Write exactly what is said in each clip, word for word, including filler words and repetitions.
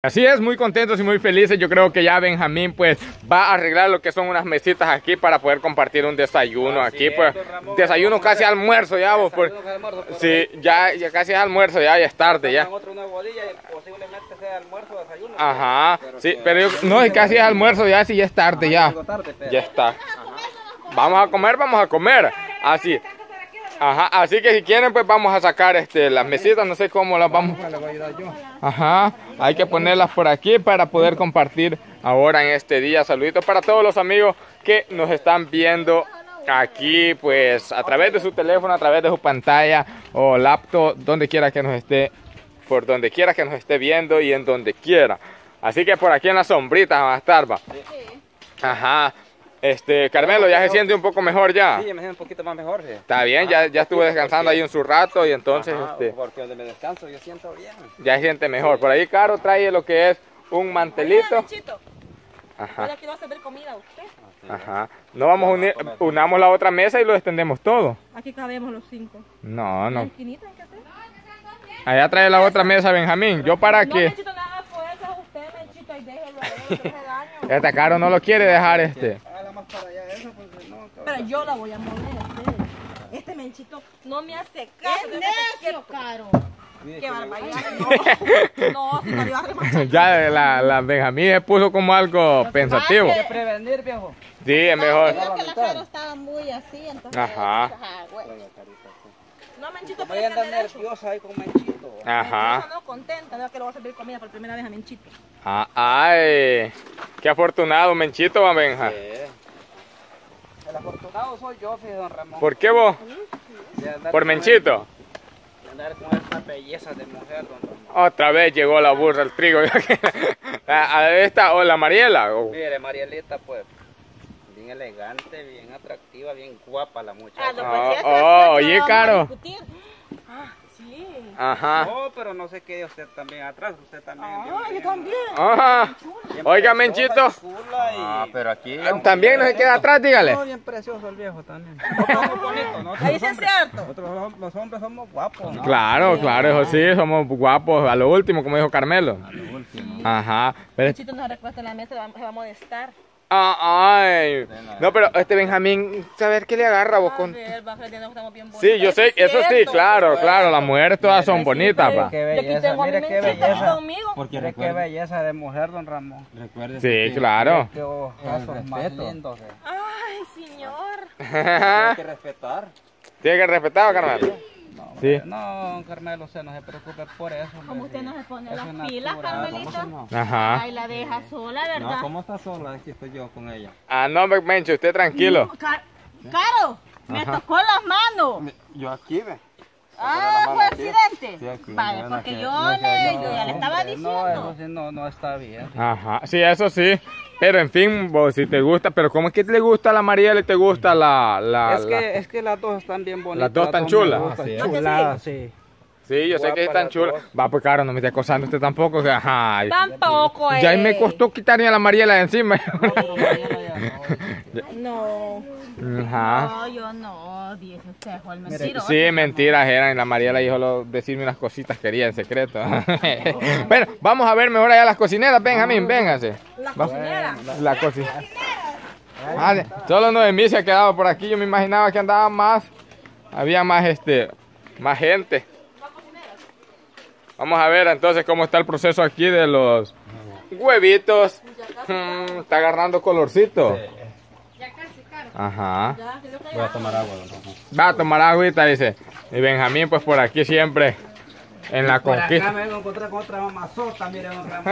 Así es, muy contentos y muy felices. Yo creo que ya Benjamín pues va a arreglar lo que son unas mesitas aquí para poder compartir un desayuno aquí, pues desayuno casi almuerzo ya vos, pues sí, ya, ya casi es almuerzo ya, ya es tarde ya. Ajá, sí, pero yo, no, es casi es almuerzo ya, sí, ya es tarde ya, ya está. Vamos a comer, vamos a comer, así. Ajá, así que si quieren pues vamos a sacar este, las mesitas, no sé cómo las vamos. Ajá, hay que ponerlas por aquí para poder compartir ahora en este día. Saluditos para todos los amigos que nos están viendo aquí pues a través de su teléfono, a través de su pantalla o laptop, donde quiera que nos esté, por donde quiera que nos esté viendo y en donde quiera. Así que por aquí en la sombrita va a estar, va. Ajá. Este, Carmelo, ¿ya se siente un poco mejor ya? Sí, ya me siento un poquito más mejor. ¿Sí? Está bien, ah, ya, ya estuve descansando ahí un su rato y entonces... Ajá, este, porque donde me descanso yo siento bien. Ya se siente mejor. Sí. Por ahí, Caro, trae lo que es un mantelito. Ajá. Ahora quiero hacer comida a usted. Ajá. No vamos a unir, unamos la otra mesa y lo extendemos todo. Aquí cabemos los cinco. No, no. Allá trae la otra mesa, Benjamín. Yo para que... No, nada, fuerzas, usted, Menchito, y déjelo, déjelo, este Caro no lo quiere dejar este. Para allá eso, porque no, pero yo la voy a mover a ustedes. Este Menchito no me hace caso. Es necio, Caro. Qué barbaridad. No, no, si no le va a remachar. Ya la, la Benjamín se puso como algo pero pensativo. Hay que prevenir, viejo. Sí, es mejor. Yo creo que la Caro estaba muy así, entonces. Ajá. Ajá, güey. No, Menchito, voy a andar nerviosa ahí con Menchito. Ajá. No, contenta, no, que lo voy a servir comida por primera vez a Menchito. Ah, ay. Qué afortunado, Menchito, va, Benja. Sí. El afortunado soy yo, fíjate, don Ramón. ¿Por qué vos? ¿Por Menchito? De andar con esta belleza de mujer, don Ramón. Otra vez llegó la burra al trigo. A esta, o la Mariela. O... Mire, Marielita, pues, bien elegante, bien atractiva, bien guapa la muchacha. Ah, oh, oh, oye, Caro. Ah, sí. Ajá. No, pero no sé qué, usted también atrás, usted también. Ah, yo también. Ajá. Oiga, Menchito. Ah, pero aquí. También no se queda atrás, dígale. No, bien precioso el viejo también. Ahí sí es cierto. Nosotros los hombres somos guapos, ¿no? Claro, claro, eso sí, somos guapos. A lo último, como dijo Carmelo. A lo último. Ajá. Menchito nos recuesta en la mesa, se va a molestar. Ah, ay. No, pero este Benjamín, saber qué le agarra vos con. Sí, yo sé, eso sí, claro, claro, las mujeres todas son bonitas, pa. Qué belleza, mire qué belleza. Porque recuerde, qué belleza de mujer, don Ramón. Recuerde. Sí, claro. Qué ojazos más lindos. Ay, señor. Tiene que respetar. Tiene que respetar, carnal. No, sí. No, Carmelo, se no se preocupe por eso. Como usted no se pone las pilas, Carmelita. No? Ajá. Ahí la deja sola, ¿verdad? No, ¿cómo está sola? Aquí estoy yo con ella. Ah, no, Mencho, usted tranquilo. No, car Caro, me Ajá. tocó las manos. Yo aquí, ve. Ah, fue accidente. Sí, aquí, vale, no, porque no, yo, no, le, no, yo ya le estaba diciendo. No, eso no, no está bien. Sí. Ajá, sí, eso sí. Pero en fin, vos si te gusta, pero ¿cómo es que te gusta la Mariela y te gusta la... la es, que, la... es que las dos están bien bonitas. Las dos están chulas. Ah, sí. Chuladas, sí. Sí, yo sé que están chulas. Va, pues Caro, no me esté acosando usted tampoco. Ajá. Tampoco, eh. Ya me costó quitarme a la Mariela de encima. No. Ajá. No, yo no, dije usted, Juan, mentira. Sí, mentiras eran, la Mariela dijo lo, decirme unas cositas que quería en secreto. Bueno, vamos a ver mejor allá las cocineras, Benjamín, véngase. ¿La cocinera? La cocinera. Vale, solo Noemí se ha quedado por aquí, yo me imaginaba que andaba más, había más, este, más gente. Vamos a ver entonces cómo está el proceso aquí de los huevitos. Mm, está agarrando colorcito. Sí. Ajá. Voy a tomar agua. ¿No? Va a tomar agüita, dice. Y Benjamín, pues por aquí siempre en la por conquista. Acá me encontré con otra mamazota, mire, don Ramón.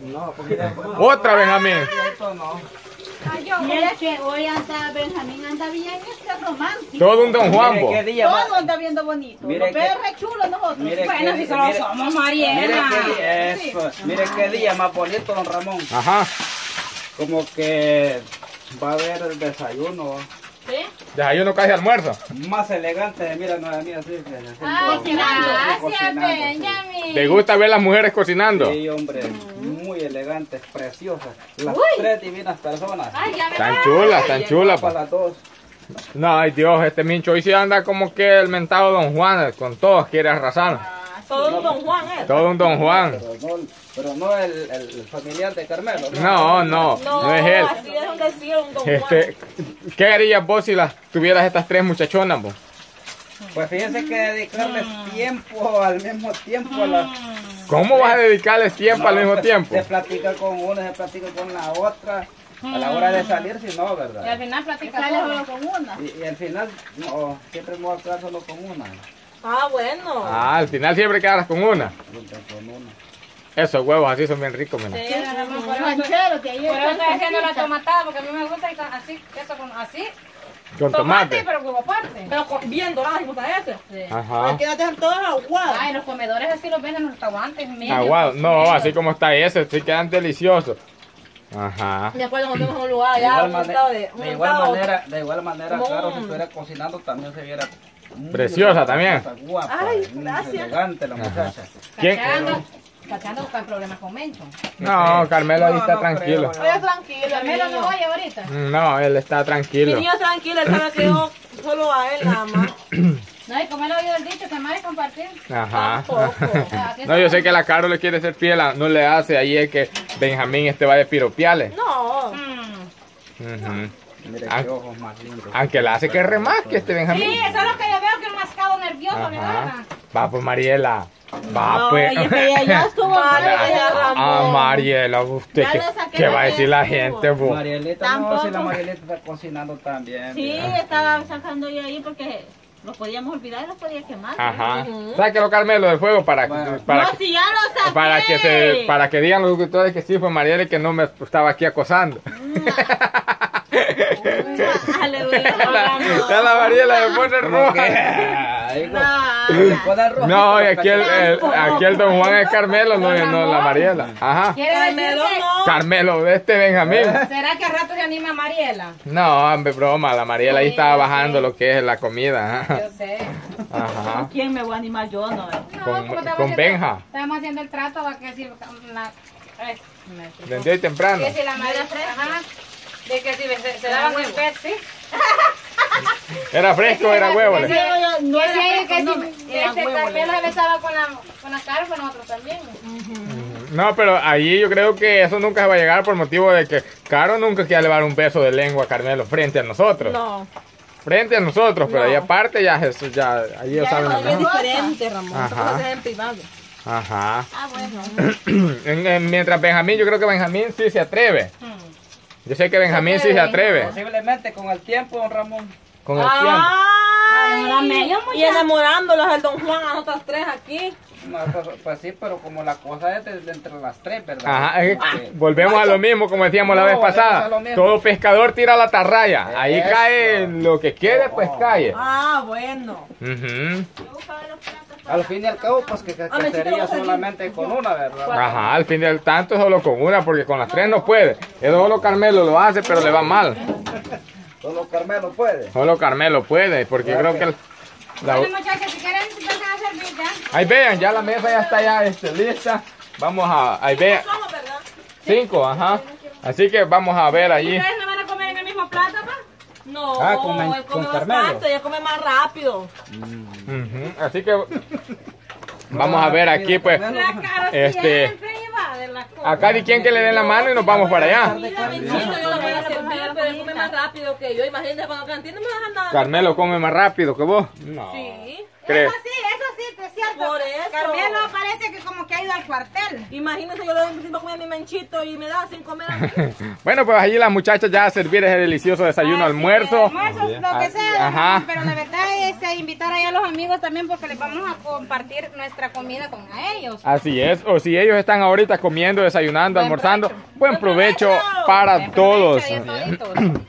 No, porque otra Benjamín. Mira que hoy anda Benjamín, anda bien este romántico. Todo un don Juanbo. Todo anda viendo bonito. Mire los perros que, chulos nosotros. Mire bueno, que, si solo mire, somos Mariela. Mire, sí. Mire qué día más bonito, don Ramón. Ajá. Como que va a haber el desayuno. ¿Sí? Desayuno casi almuerzo. Más elegante, mira, no es mía así. Ay, gracias, Benjamín. ¿Te gusta ver las mujeres cocinando? Sí, hombre, muy elegantes, preciosas. Las Uy. tres divinas personas. Ay, ya tan va. chulas, tan chulas. Para las dos. No, ay Dios, este Mincho hoy sí anda como que el mentado don Juan, con todos quiere arrasar. Todo un don Juan es. Todo un don Juan. Pero no, pero no el, el familiar de Carmelo. No, no, no, no, no es él. Así es donde sí, un don este, Juan. ¿Qué harías vos si las tuvieras estas tres muchachonas vos? Pues fíjense que dedicarles mm. tiempo al mismo tiempo mm. a las... ¿Cómo vas a dedicarles tiempo no, al mismo tiempo? Se platica con una, se platica con la otra. A la hora de salir, si no, ¿verdad? Y al final platicas solo con una. Y, y al final, no, siempre me voy a quedar solo con una. Ah, bueno. Ah, al final siempre quedas con una. Con una. Esos huevos así son bien ricos, mira. Sí, por ranchero, que yo. Por eso es que no la tomatada, porque a mí me gusta así, queso con así. Con tomate, tomate pero como aparte. Pero con, bien doradas y putas esas. Sí. Ajá. Aquí no dejan todas aguadas. Ay, los comedores así los venden en los restaurantes. Aguados. No, así como está ese, sí quedan deliciosos. Ajá. Después nos vemos en un lugar allá, un estado de... De igual manera, de igual manera, claro, si estuviera cocinando también se viera... Preciosa también. Guapa, ay, gracias. Elegante la muchacha. ¿Quién? Cachando buscar problemas con Mencho. No, Carmelo ahí está tranquilo. Oye, tranquilo. Carmelo no oye ahorita. No, él está tranquilo. Mi niño tranquilo, él sabe que yo solo a él nada más. No, y como él ha oído el dicho, que más es compartir. Ajá. No, yo sé que la Caro le quiere ser fiel, no le hace, ahí es que Benjamín este va de piropiales. No. Mira qué ojos más lindos. Aunque la hace que remasque este Benjamín. Sí, eso es lo que yo veo, que es mascado nervioso, mi hermana. Va pues, Mariela. Va no, pues. Oye, que ya, ya estuvo Mariela, Ramón. Ah, Mariela, usted, ¿qué, ¿qué va a decir la gente, vos? Marielita, ¿tampoco? No, si la Marielita está cocinando también. Sí, mira, estaba sacando yo ahí porque... Los podíamos olvidar y los podía quemar. Ajá. Uh-huh. Sáquelo, Carmelo, del fuego para, bueno, para, no, que, si ya lo saqué. Para, que se, para que digan los doctores que sí fue Mariela y que no me estaba aquí acosando. Está la Mariela de pone roja. No, no, y aquí el, el, aquí el don Juan es Carmelo, no, no la Mariela. Ajá. Carmelo, no. Carmelo, este Benjamín. ¿Será que al rato se anima a Mariela? No, hombre, broma, la Mariela ahí estaba bajando lo que es la comida. Yo sé. Ajá. ¿Con quién me voy a animar yo? No, con, con Benja. Estamos haciendo el trato para que si la... Vendí temprano. Que si la Mariela fresca. De que si se, se daba un pez, ¿sí? Era fresco, era huevo. No, no, pero ahí yo creo que eso nunca se va a llegar por motivo de que Caro nunca quiere elevar un beso de lengua a Carmelo frente a nosotros. No. Frente a nosotros, pero no. Ahí aparte ya eso, ya, ahí ya, ya saben. Es diferente, Ramón. Ajá. Eso es en privado. Ajá. Ah, bueno. en, en, mientras Benjamín, yo creo que Benjamín sí se atreve. Hmm. Yo sé que Benjamín sí se atreve. Posiblemente con el tiempo, don Ramón. Con el ay, tiempo. Ay, y enamorándolos al don Juan, a otras tres aquí. No, pues, pues sí, pero como la cosa es desde entre las tres, ¿verdad? Ajá, eh, volvemos a lo mismo, como decíamos no, la vez pasada. Todo pescador tira la atarraya. Es ahí esto. Cae lo que quede, oh. Pues cae. Ah, bueno. Uh-huh. Al fin y al cabo, pues que, que, que sería solamente con una, ¿verdad? Ajá, al fin y al tanto solo con una, porque con las tres no puede. Eso solo Carmelo lo hace, pero le va mal. Solo Carmelo puede. Solo Carmelo puede, porque creo que... La... Bueno, muchachos, si quieren, si pasan a servir, ¿ya? Ahí vean, ya la mesa ya está ya este, lista. Vamos a... Ahí vean. Cinco somos, ¿verdad? Cinco, ajá. Así que vamos a ver allí. ¿Ustedes no van a comer en el mismo plato, pa? No, ah, con, él come con más ya come más rápido. Mm. Uh-huh. Así que vamos a ver aquí pues. Este, a Cari quien que le den la mano y nos vamos para allá. Carmelo come más rápido que vos. No. Sí. ¿Crees? Eso sí, eso sí, es cierto. Por eso. Carmelo parece que como que ha ido al cuartel. Imagínense, yo le doy cinco comidas a mi Menchito y me da sin comer a mí. Bueno, pues allí las muchachas ya a servir ese delicioso desayuno, ay, almuerzo. Sí, almuerzo, lo que sea. Ajá. Pero la verdad es invitar allá a los amigos también porque les vamos a compartir nuestra comida con ellos. Así es, o si ellos están ahorita comiendo, desayunando, buen almorzando, provecho. Buen provecho para buen todos. Provecho.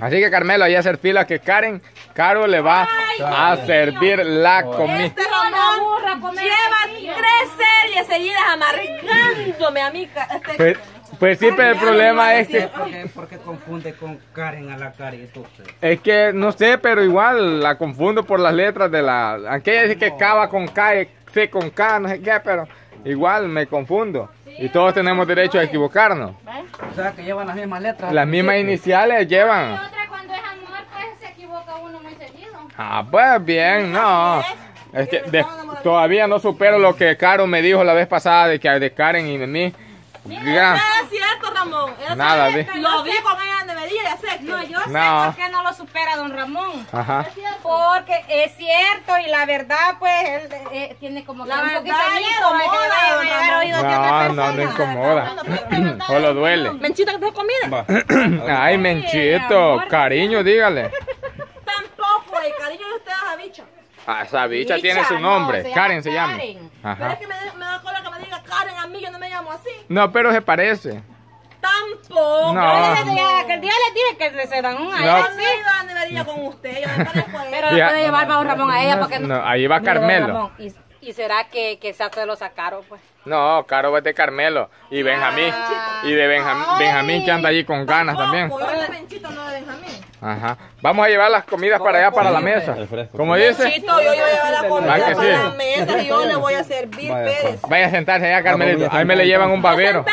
Así que Carmelo, ahí a hacer fila que Karen, Caro le va ay, a Dios servir mío. La comida. Este Ramón lleva tres series seguidas amargándome a mí. Este... Pues, pues sí, pero el problema es que... ¿Por qué confunde con Karen a la Cari? Es que no sé, pero igual la confundo por las letras de la... Aunque ella dice no. Que Cava con K, C con K, no sé qué, pero igual me confundo. Y todos tenemos derecho a equivocarnos. O sea, que llevan las mismas letras. Las mismas iniciales llevan. Y otra cuando es amor, pues se equivoca uno muy seguido. Ah, pues bien, no. Es que de, Todavía no supero lo que Caro me dijo la vez pasada de que de Karen y de mí. Mira, no es cierto, Ramón. Eso nada, es, lo no vi sé. Con ella de medir, es no, yo no. Sé por qué no lo supera don Ramón. Ajá. Porque es cierto y la verdad, pues, él eh, tiene como que la un poquito de miedo. Me queda don Ramón. No, no, no incomoda. O lo duele. Menchito, que te comida. Ay, Menchito, cariño, dígale. Tampoco, el cariño de ustedes a bicha. Ah, esa bicha, bicha tiene su nombre, no, se Karen se llama. Karen. Ajá. Pero es que me, me da cola que me diga Karen a mí, yo no me llamo así. No, pero se parece. Tampoco. No. Yo dije, aquel día les dije que se dan un aire. No, no me iba a con usted, yo me parezco a él. Pero ya. Puede llevar para don Ramón a ella no, porque no. No, ahí va Carmelo. ¿Y, y será que, que se lo sacaron, pues? No, Caro es de Carmelo y Benjamín. Ah, y de Benjamín, Benjamín que anda allí con ganas también. Benchito no de Benjamín. Ajá. Vamos a llevar las comidas para allá, para la mesa. ¿Cómo dice? Benchito, yo voy a llevar las comidas para la mesa y yo le voy a servir, Pérez. Vaya a sentarse allá, Carmelito. Ahí me le llevan un babero.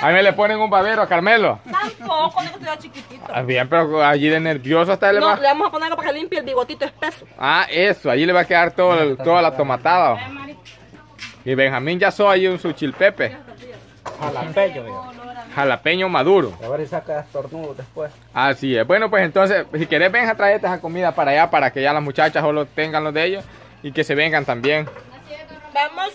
Ahí me le ponen un babero a Carmelo. Tampoco, no que estuviera chiquitito. Bien, pero allí de nervioso hasta le va. Le vamos a poner algo para que limpie el bigotito espeso. Ah, eso. Allí le va a quedar todo, toda la tomatada. Y Benjamín ya soy ahí un suchilpepe. Jalapeño, jalapeño maduro. A ver si saca estornudos después. Así es. Bueno, pues entonces, si querés, ven a traerte esa comida para allá, para que ya las muchachas solo tengan los de ellos y que se vengan también. Vamos.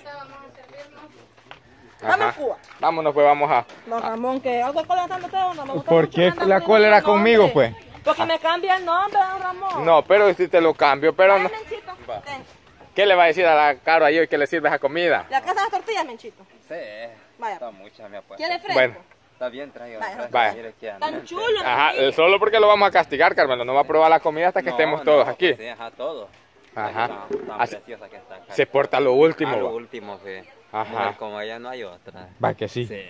Vamos, Cuba. Vámonos, pues vamos a. No, Ramón, que algo con la no. ¿Por qué la cólera conmigo, pues? Porque me cambia el nombre, Ramón. No, pero si te lo cambio, pero no. ¿Qué le va a decir a la Caro ahí hoy que le sirve esa comida? La casa de las tortillas, Menchito. Sí. Vaya. Está mucha, me apuesto. ¿Quiere fresco? Bueno. Está bien traído. Vaya. Vaya. Tan chulo. Ajá, solo porque lo vamos a castigar, Carmelo. No va a probar la comida hasta que no, estemos todos no, aquí. Sí, ajá, todos. Ajá. Tan, tan así, preciosa que están. Se porta lo último. A lo último, sí. Ajá. Mujer como ella no hay otra. Va que sí. Sí.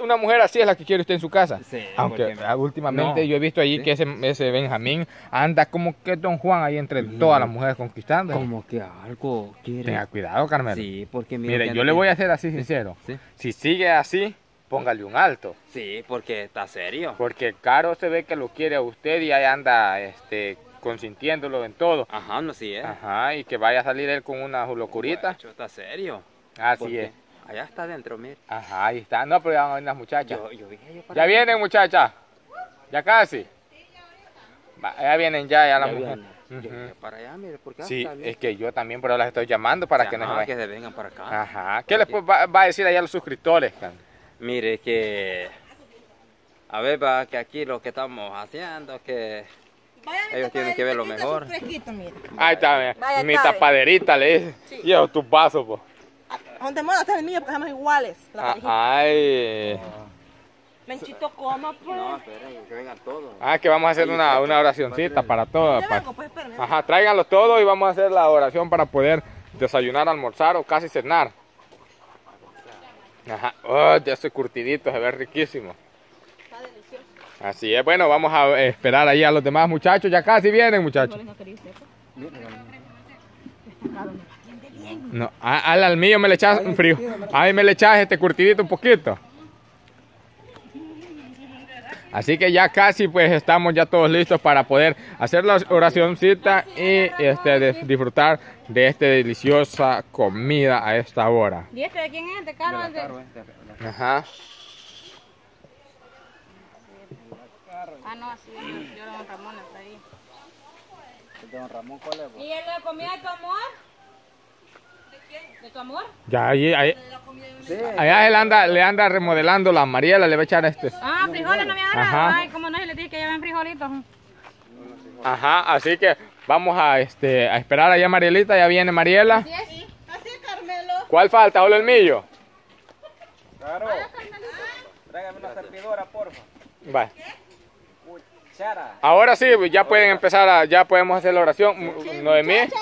Una mujer así es la que quiere usted en su casa. Sí, aunque porque... últimamente no. Yo he visto allí, ¿sí?, que ese, ese Benjamín anda como que Don Juan ahí entre no. Todas las mujeres conquistando. Como que algo quiere. Tenga cuidado, Carmelo. Sí, porque mire, mire yo no le quiere. Voy a ser así sincero. ¿Sí? Si sigue así, póngale un alto. Sí, porque está serio. Porque Caro se ve que lo quiere a usted y ahí anda este, consintiéndolo en todo. Ajá, no, sí es. Ajá, y que vaya a salir él con una locurita. Guacho, está serio. Así es. Allá está adentro, mira. Ajá, ahí está. No, pero ya van a venir las muchachas. Yo, yo dije yo para ya vienen, muchachas. Ya casi. Va, ya vienen ya, ya las mujeres. Uh -huh. Para allá, mire, porque sí, es que yo también, pero las estoy llamando para ajá, que no que se vengan para acá. Ajá. ¿Qué porque... les va, va a decir allá a los suscriptores? Mire, que... A ver, va, que aquí lo que estamos haciendo, que... Vaya, ellos tienen que ver lo mejor. Ahí está, mira. Vaya, mi cabe. Tapaderita, le dije. Sí. Y tus vasos, po. Donde moda está el mío porque somos iguales. La ah, ay. Menchito, coma, pues. No, esperen, que vengan todos. Ah, que vamos a hacer una, una oracioncita para todos. Para... Pues, ajá, tráiganlos todos y vamos a hacer la oración para poder desayunar, almorzar o casi cenar. Ajá, oh, ya estoy curtidito, se ve riquísimo. Está delicioso. Así es, bueno, vamos a esperar ahí a los demás muchachos. Ya casi vienen, muchachos. No, al, al mío me le echas un frío. Ahí me le echas este curtidito un poquito. Así que ya casi pues estamos ya todos listos para poder hacer la oracioncita y este, de, disfrutar de esta deliciosa comida a esta hora. ¿Y este de quién es? ¿De Caro? Ajá. Ah, no, así es. Yo don Ramón está ahí. Don Ramón, ¿cuál es? ¿Y el de comida de tu amor? ¿De tu amor? Ya, ahí, ahí. Sí, allá él anda, le anda remodelando la Mariela, le va a echar este. Ah, frijoles no me agarran. Ay, como no se le dije que lleven frijolitos. Ajá, así que vamos a, este, a esperar allá Marielita, ya viene Mariela. Así es, sí. Así es, Carmelo. ¿Cuál falta? ¿Solo el mío? Claro. Tráigame una servidora, porfa. Vale. Cuchara. Ahora sí, ya pueden empezar, a, ya podemos hacer la oración. Sí, Noemí. Muchachas.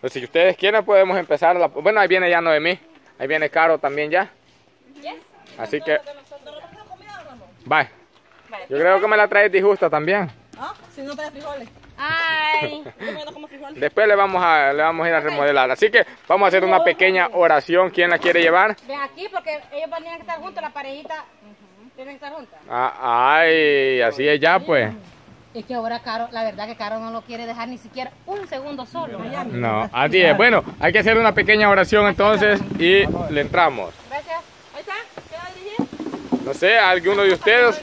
Pues si ustedes quieren podemos empezar la... Bueno, ahí viene ya Noemí. Ahí viene Caro también ya. Yes. Así que... Bye. Vale. Yo creo que me la traes disgusta también. Ah, si no traes frijoles. Ay. Después le vamos a, le vamos a ir a remodelar. Así que vamos a hacer una pequeña oración. ¿Quién la quiere llevar? Ven aquí porque ellos van a estar juntos, la parejita. Uh-huh. Tienen que estar juntas. Ah, ay, así es ya pues. Es que ahora Caro, la verdad que Caro no lo quiere dejar ni siquiera un segundo solo. Miami. No, así es. Bueno, hay que hacer una pequeña oración entonces y le entramos. Gracias. ¿Ahí está? ¿Qué va a dirigir? No sé, alguno de ustedes.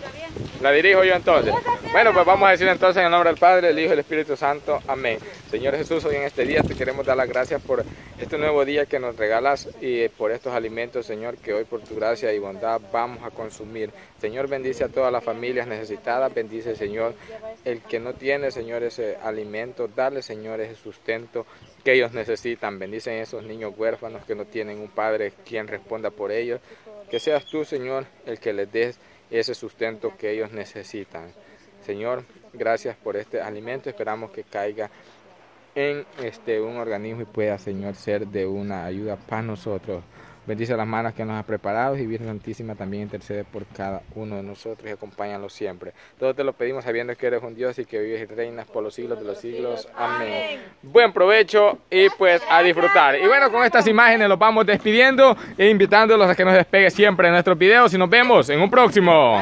La dirijo yo entonces. Bueno, pues vamos a decir entonces en el nombre del Padre, del Hijo y del Espíritu Santo. Amén. Señor Jesús, hoy en este día te queremos dar las gracias por este nuevo día que nos regalas y por estos alimentos, Señor, que hoy por tu gracia y bondad vamos a consumir. Señor, bendice a todas las familias necesitadas. Bendice, Señor, el que no tiene, Señor, ese alimento. Dale, Señor, ese sustento que ellos necesitan. Bendice a esos niños huérfanos que no tienen un padre quien responda por ellos. Que seas tú, Señor, el que les des ese sustento que ellos necesitan. Señor, gracias por este alimento. Esperamos que caiga en este un organismo y pueda, Señor, ser de una ayuda para nosotros. Bendice las manos que nos has preparado y Virgen Santísima también intercede por cada uno de nosotros y acompáñanos siempre. Todo te lo pedimos sabiendo que eres un Dios y que vives y reinas por los siglos de los siglos. Amén. Buen provecho y pues a disfrutar. Y bueno, con estas imágenes los vamos despidiendo e invitándolos a que nos despegue siempre en nuestros videos y nos vemos en un próximo.